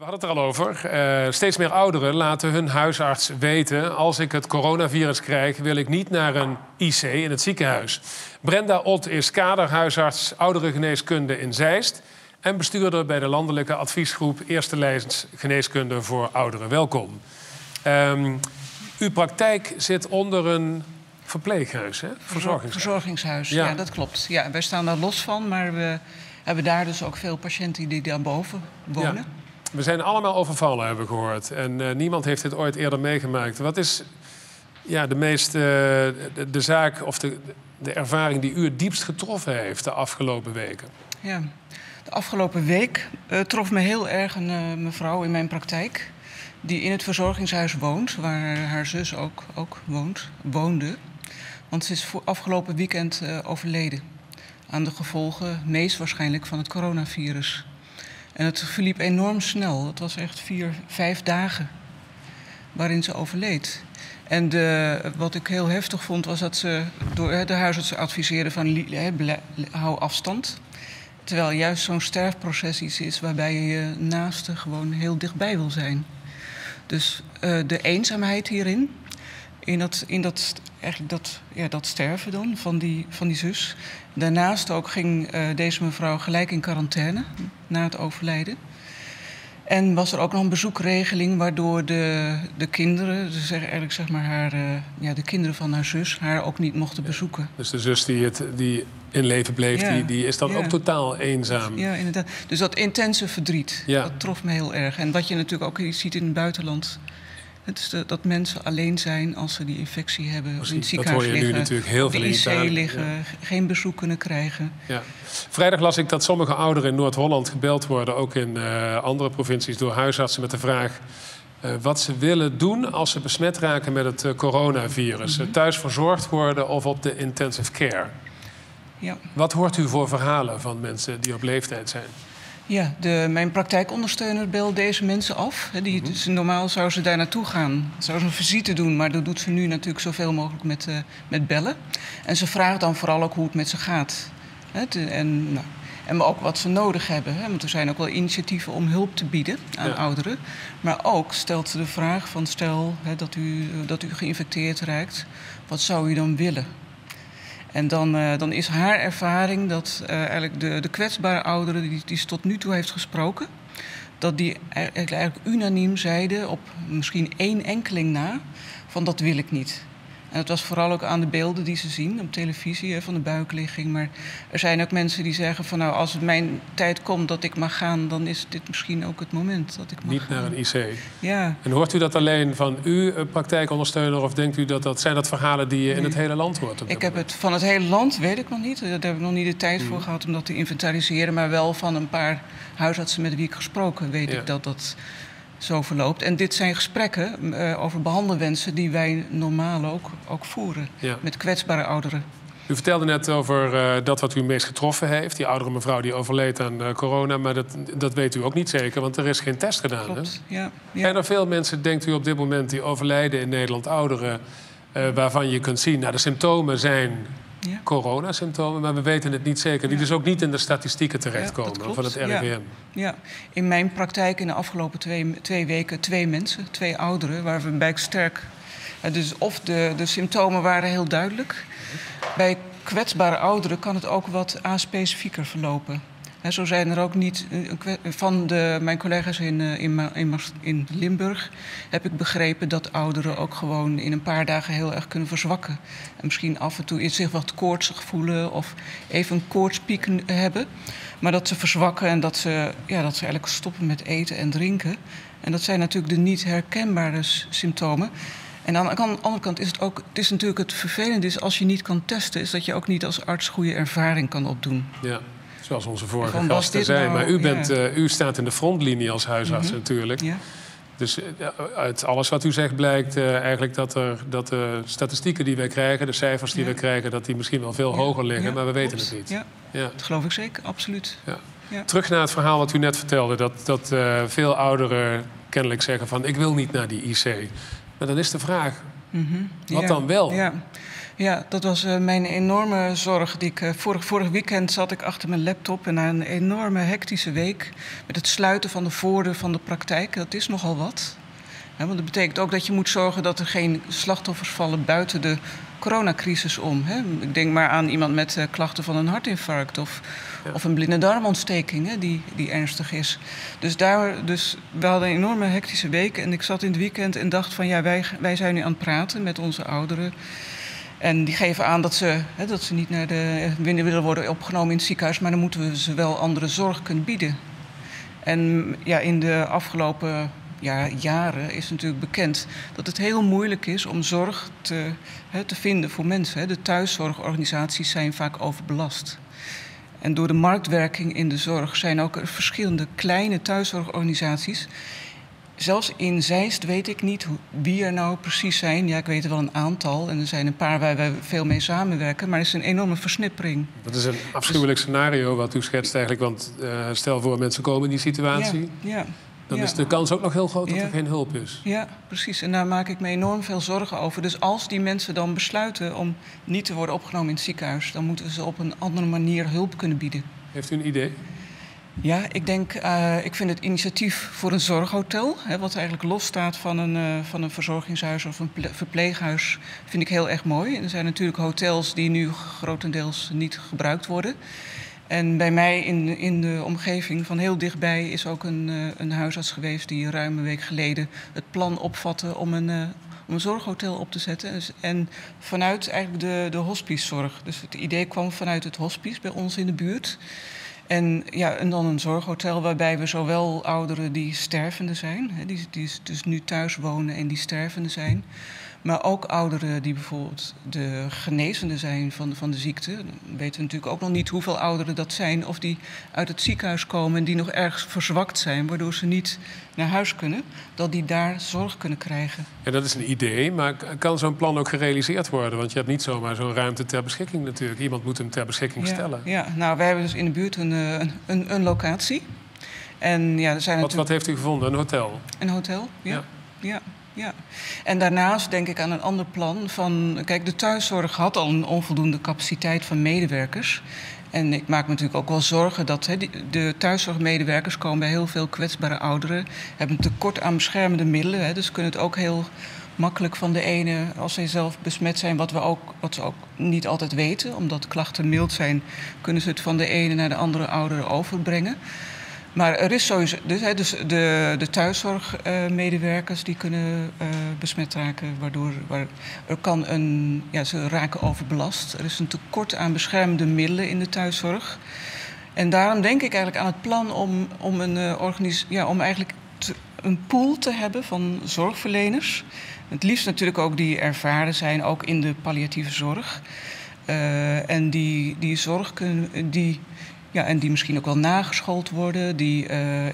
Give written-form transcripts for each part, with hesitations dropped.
We hadden het er al over. Steeds meer ouderen laten hun huisarts weten: als ik het coronavirus krijg, wil ik niet naar een IC in het ziekenhuis. Brenda Ott is kaderhuisarts ouderengeneeskunde in Zeist en bestuurder bij de Landelijke Adviesgroep Eerstelijns geneeskunde voor Ouderen. Welkom. Uw praktijk zit onder een verpleeghuis, hè? Verzorgingshuis. Verzorgingshuis, ja, dat klopt. Ja, wij staan daar los van, maar we hebben daar dus ook veel patiënten die daarboven wonen. Ja. We zijn allemaal overvallen, hebben we gehoord. En niemand heeft dit ooit eerder meegemaakt. Wat is de zaak of de ervaring die u het diepst getroffen heeft de afgelopen weken? Ja, de afgelopen week trof me heel erg een mevrouw in mijn praktijk, die in het verzorgingshuis woont, waar haar zus ook woonde. Want ze is afgelopen weekend overleden aan de gevolgen, meest waarschijnlijk, van het coronavirus. En het verliep enorm snel. Het was echt 4, 5 dagen waarin ze overleed. En wat ik heel heftig vond, was dat ze door de huisarts adviseerden van: hou afstand. Terwijl juist zo'n sterfproces iets is waarbij je naasten gewoon heel dichtbij wil zijn. Dus de eenzaamheid hierin, dat sterven dan van die zus. Daarnaast ook ging deze mevrouw gelijk in quarantaine na het overlijden. En was er ook nog een bezoekregeling waardoor de kinderen, dus eigenlijk zeg maar de kinderen van haar zus, haar ook niet mochten bezoeken. Dus de zus die in leven bleef, ja, die is dan ook totaal eenzaam. Ja, inderdaad. Dus dat intense verdriet, dat trof me heel erg. En wat je natuurlijk ook ziet in het buitenland, het is dat mensen alleen zijn als ze die infectie hebben. Precies, in het ziekenhuis liggen. Dat hoor je nu natuurlijk heel veel in IC liggen, geen bezoek kunnen krijgen. Ja. Vrijdag las ik dat sommige ouderen in Noord-Holland gebeld worden, ook in andere provincies, door huisartsen met de vraag wat ze willen doen als ze besmet raken met het coronavirus. Mm-hmm. Thuis verzorgd worden of op de intensive care. Ja. Wat hoort u voor verhalen van mensen die op leeftijd zijn? Ja, mijn praktijkondersteuner belde deze mensen af. Dus normaal zou ze daar naartoe gaan. Zou ze een visite doen, maar dat doet ze nu natuurlijk zoveel mogelijk met bellen. En ze vraagt dan vooral ook hoe het met ze gaat. En ook wat ze nodig hebben. Hè? Want er zijn ook wel initiatieven om hulp te bieden aan ouderen. Maar ook stelt ze de vraag van: stel dat u geïnfecteerd raakt, wat zou u dan willen? En dan is haar ervaring dat eigenlijk de kwetsbare ouderen die ze tot nu toe heeft gesproken, dat die eigenlijk unaniem zeiden, op misschien één enkeling na, van: dat wil ik niet. En dat was vooral ook aan de beelden die ze zien op televisie, van de buikligging. Maar er zijn ook mensen die zeggen van: nou, als het mijn tijd komt dat ik mag gaan, dan is dit misschien ook het moment dat ik mag gaan. Niet naar een IC. Ja. En hoort u dat alleen van uw praktijkondersteuner, of denkt u dat zijn dat verhalen die je in het hele land hoort? Ik heb het van het hele land, weet ik nog niet. Daar heb ik nog niet de tijd voor gehad om dat te inventariseren. Maar wel van een paar huisartsen met wie ik gesproken weet ik dat zo verloopt. En dit zijn gesprekken over behandelwensen die wij normaal ook voeren met kwetsbare ouderen. U vertelde net over dat wat u meest getroffen heeft. Die oudere mevrouw die overleed aan corona. Maar dat weet u ook niet zeker, want er is geen test gedaan. Klopt. Hè? Ja. Ja. Zijn er veel mensen, denkt u op dit moment, die overlijden in Nederland, ouderen, waarvan je kunt zien, de symptomen zijn coronasymptomen, maar we weten het niet zeker. Die dus ook niet in de statistieken terechtkomen van het RIVM. Ja. Ja. In mijn praktijk in de afgelopen twee weken 2 mensen, 2 ouderen, waarbij ik sterk. Dus of de symptomen waren heel duidelijk. Bij kwetsbare ouderen kan het ook wat aspecifieker verlopen. Zo zijn er ook niet. Van mijn collega's in Limburg heb ik begrepen dat ouderen ook gewoon in een paar dagen heel erg kunnen verzwakken. En misschien af en toe zich wat koortsig voelen of even een koortspiek hebben. Maar dat ze verzwakken en dat ze eigenlijk stoppen met eten en drinken. En dat zijn natuurlijk de niet herkenbare symptomen. En aan de andere kant is het ook. Het is natuurlijk het vervelende is als je niet kan testen, is dat je ook niet als arts goede ervaring kan opdoen. Ja. Zoals onze vorige gasten zijn. Maar u staat in de frontlinie als huisarts natuurlijk. Ja. Dus uit alles wat u zegt blijkt eigenlijk dat de statistieken die wij krijgen, de cijfers die wij krijgen, dat die misschien wel veel hoger liggen, maar we weten het niet. Ja. Ja. Dat geloof ik zeker, absoluut. Ja. Ja. Terug naar het verhaal wat u net vertelde, dat veel ouderen kennelijk zeggen van: ik wil niet naar die IC. Maar dan is de vraag, wat dan wel? Ja. Ja, dat was mijn enorme zorg. Vorig weekend zat ik achter mijn laptop en na een enorme hectische week met het sluiten van de voordeur van de praktijk. Dat is nogal wat. Ja, want dat betekent ook dat je moet zorgen dat er geen slachtoffers vallen buiten de coronacrisis om. Hè. Ik denk maar aan iemand met klachten van een hartinfarct of een blinde darmontsteking hè, die ernstig is. Dus we hadden een enorme hectische week en ik zat in het weekend en dacht van ja, wij zijn nu aan het praten met onze ouderen. En die geven aan dat ze niet naar de winnen willen worden opgenomen in het ziekenhuis, maar dan moeten we ze wel andere zorg kunnen bieden. En ja, in de afgelopen jaren is natuurlijk bekend dat het heel moeilijk is om zorg te vinden voor mensen. De thuiszorgorganisaties zijn vaak overbelast. En door de marktwerking in de zorg zijn ook er verschillende kleine thuiszorgorganisaties. Zelfs in Zeist weet ik niet wie er nou precies zijn. Ja, ik weet er wel een aantal. En er zijn een paar waar wij veel mee samenwerken. Maar er is een enorme versnippering. Dat is een afschuwelijk scenario wat u schetst eigenlijk. Want stel voor mensen komen in die situatie. Ja. Dan is de kans ook nog heel groot dat er geen hulp is. Ja, precies. En daar maak ik me enorm veel zorgen over. Dus als die mensen dan besluiten om niet te worden opgenomen in het ziekenhuis, dan moeten we ze op een andere manier hulp kunnen bieden. Heeft u een idee? Ja, ik vind het initiatief voor een zorghotel, hè, wat eigenlijk losstaat van een verzorgingshuis of een verpleeghuis, vind ik heel erg mooi. En er zijn natuurlijk hotels die nu grotendeels niet gebruikt worden. En bij mij in de omgeving van heel dichtbij is ook een huisarts geweest die ruim een week geleden het plan opvatte om een zorghotel op te zetten. En vanuit eigenlijk de hospicezorg. Dus het idee kwam vanuit het hospice bij ons in de buurt. En dan een zorghotel waarbij we zowel ouderen die stervende zijn, die dus nu thuis wonen en die stervende zijn, maar ook ouderen die bijvoorbeeld de genezende zijn van de ziekte. Dan weten we natuurlijk ook nog niet hoeveel ouderen dat zijn, of die uit het ziekenhuis komen en die nog erg verzwakt zijn, waardoor ze niet naar huis kunnen, dat die daar zorg kunnen krijgen. Ja, dat is een idee, maar kan zo'n plan ook gerealiseerd worden? Want je hebt niet zomaar zo'n ruimte ter beschikking natuurlijk. Iemand moet hem ter beschikking stellen. Ja, nou, wij hebben dus in de buurt een locatie. En ja, er zijn natuurlijk... Wat heeft u gevonden? Een hotel? Een hotel, ja. En daarnaast denk ik aan een ander plan van... Kijk, de thuiszorg had al een onvoldoende capaciteit van medewerkers. En ik maak me natuurlijk ook wel zorgen dat de thuiszorgmedewerkers komen bij heel veel kwetsbare ouderen. Hebben tekort aan beschermende middelen, hè, dus kunnen het ook heel makkelijk van de ene als zij zelf besmet zijn, wat ze ook niet altijd weten. Omdat klachten mild zijn, kunnen ze het van de ene naar de andere ouder overbrengen. Maar er is sowieso, dus de thuiszorgmedewerkers die kunnen besmet raken, ze raken overbelast. Er is een tekort aan beschermende middelen in de thuiszorg. En daarom denk ik eigenlijk aan het plan om een pool te hebben van zorgverleners. Het liefst natuurlijk ook die ervaren zijn, ook in de palliatieve zorg. En die misschien ook wel nageschoold worden, die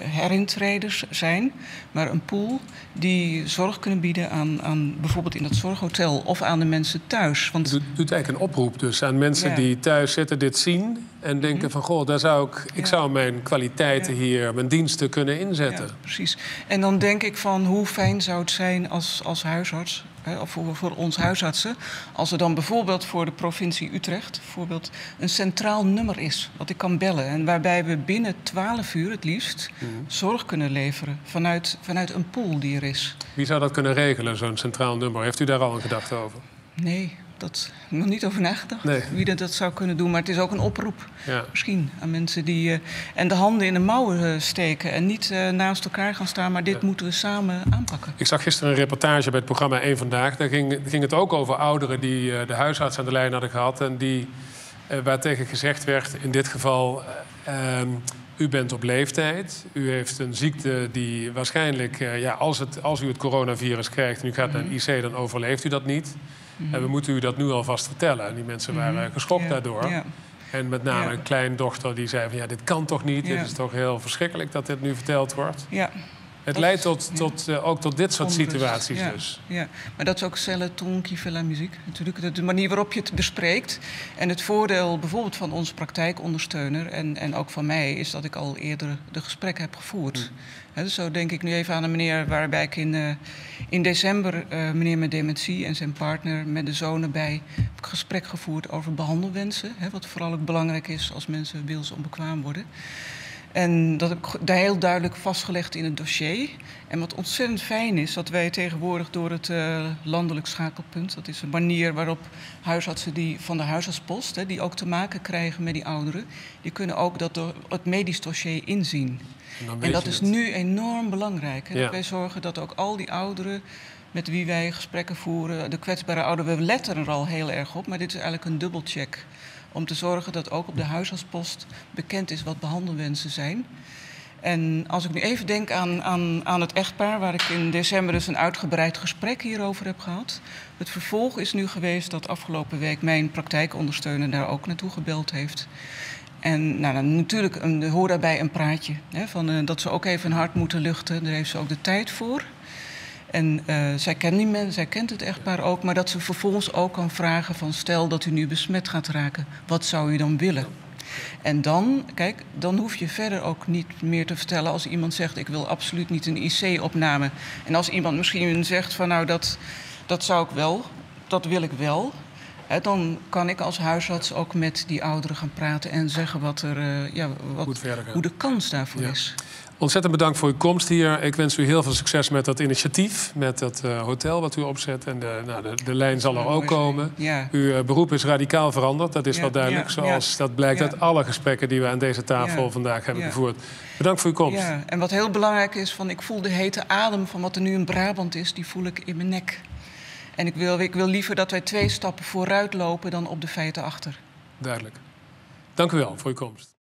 herintreders zijn. Maar een pool die zorg kunnen bieden aan bijvoorbeeld in dat zorghotel of aan de mensen thuis. Want... Het doet eigenlijk een oproep dus aan mensen die thuis zitten, dit zien en denken van goh, daar zou ik zou mijn kwaliteiten hier, mijn diensten kunnen inzetten. Ja, precies. En dan denk ik van hoe fijn zou het zijn als huisarts, of voor ons huisartsen, als er dan bijvoorbeeld voor de provincie Utrecht bijvoorbeeld een centraal nummer is wat ik kan bellen. En waarbij we binnen 12 uur het liefst zorg kunnen leveren vanuit een pool die er is. Wie zou dat kunnen regelen, zo'n centraal nummer? Heeft u daar al een gedachte over? Nee, dat nog niet over nagedacht. Nee. Wie dat zou kunnen doen, maar het is ook een oproep. Ja. Misschien aan mensen die de handen in de mouwen steken en niet naast elkaar gaan staan, maar dit moeten we samen aanpakken. Ik zag gisteren een reportage bij het programma 1Vandaag. Daar ging het ook over ouderen die de huisarts aan de lijn hadden gehad en die waartegen gezegd werd, in dit geval, u bent op leeftijd. U heeft een ziekte die waarschijnlijk, als u het coronavirus krijgt en u gaat naar een IC, dan overleeft u dat niet. En we moeten u dat nu alvast vertellen. En die mensen waren geschokt daardoor. Ja. En met name een kleindochter die zei van dit kan toch niet. Ja. Dit is toch heel verschrikkelijk dat dit nu verteld wordt. Ja. Het leidt ook tot dit soort situaties dus. Ja, maar dat is ook celle, ton, kivela, muziek. Natuurlijk de manier waarop je het bespreekt. En het voordeel bijvoorbeeld van onze praktijkondersteuner en ook van mij is dat ik al eerder de gesprekken heb gevoerd. He, dus zo denk ik nu even aan een meneer waarbij ik in, in december meneer met dementie en zijn partner met de zonen bij het gesprek gevoerd over behandelwensen. Hè, wat vooral ook belangrijk is als mensen wils onbekwaam worden. En dat heb ik heel duidelijk vastgelegd in het dossier. En wat ontzettend fijn is, dat wij tegenwoordig door het landelijk schakelpunt... dat is een manier waarop huisartsen die van de huisartspost... die ook te maken krijgen met die ouderen... die kunnen ook dat door het medisch dossier inzien. En dat is nu enorm belangrijk. Hè? Ja. Wij zorgen dat ook al die ouderen met wie wij gesprekken voeren... de kwetsbare ouderen, we letten er al heel erg op... maar dit is eigenlijk een dubbelcheck... om te zorgen dat ook op de huisartspost bekend is wat behandelwensen zijn. En als ik nu even denk aan het echtpaar... waar ik in december dus een uitgebreid gesprek hierover heb gehad. Het vervolg is nu geweest dat afgelopen week mijn praktijkondersteuner... daar ook naartoe gebeld heeft. En nou, natuurlijk hoor daarbij een praatje. Hè, van, dat ze ook even hun hart moeten luchten, daar heeft ze ook de tijd voor... En zij kent die mensen, zij kent het echtpaar ook... maar dat ze vervolgens ook kan vragen van... stel dat u nu besmet gaat raken, wat zou u dan willen? En dan, kijk, dan hoef je verder ook niet meer te vertellen... als iemand zegt, ik wil absoluut niet een IC-opname. En als iemand misschien zegt van, nou, dat zou ik wel, dat wil ik wel... Hè, dan kan ik als huisarts ook met die ouderen gaan praten... en zeggen wat er, hoe de kans daarvoor is. Ontzettend bedankt voor uw komst hier. Ik wens u heel veel succes met dat initiatief, met dat hotel wat u opzet. En de lijn zal er ook komen. Ja. Uw beroep is radicaal veranderd, dat is wel duidelijk. Zoals dat blijkt uit alle gesprekken die we aan deze tafel vandaag hebben gevoerd. Bedankt voor uw komst. Ja. En wat heel belangrijk is, van, ik voel de hete adem van wat er nu in Brabant is... die voel ik in mijn nek. En ik wil liever dat wij 2 stappen vooruit lopen dan op de feiten achter. Duidelijk. Dank u wel voor uw komst.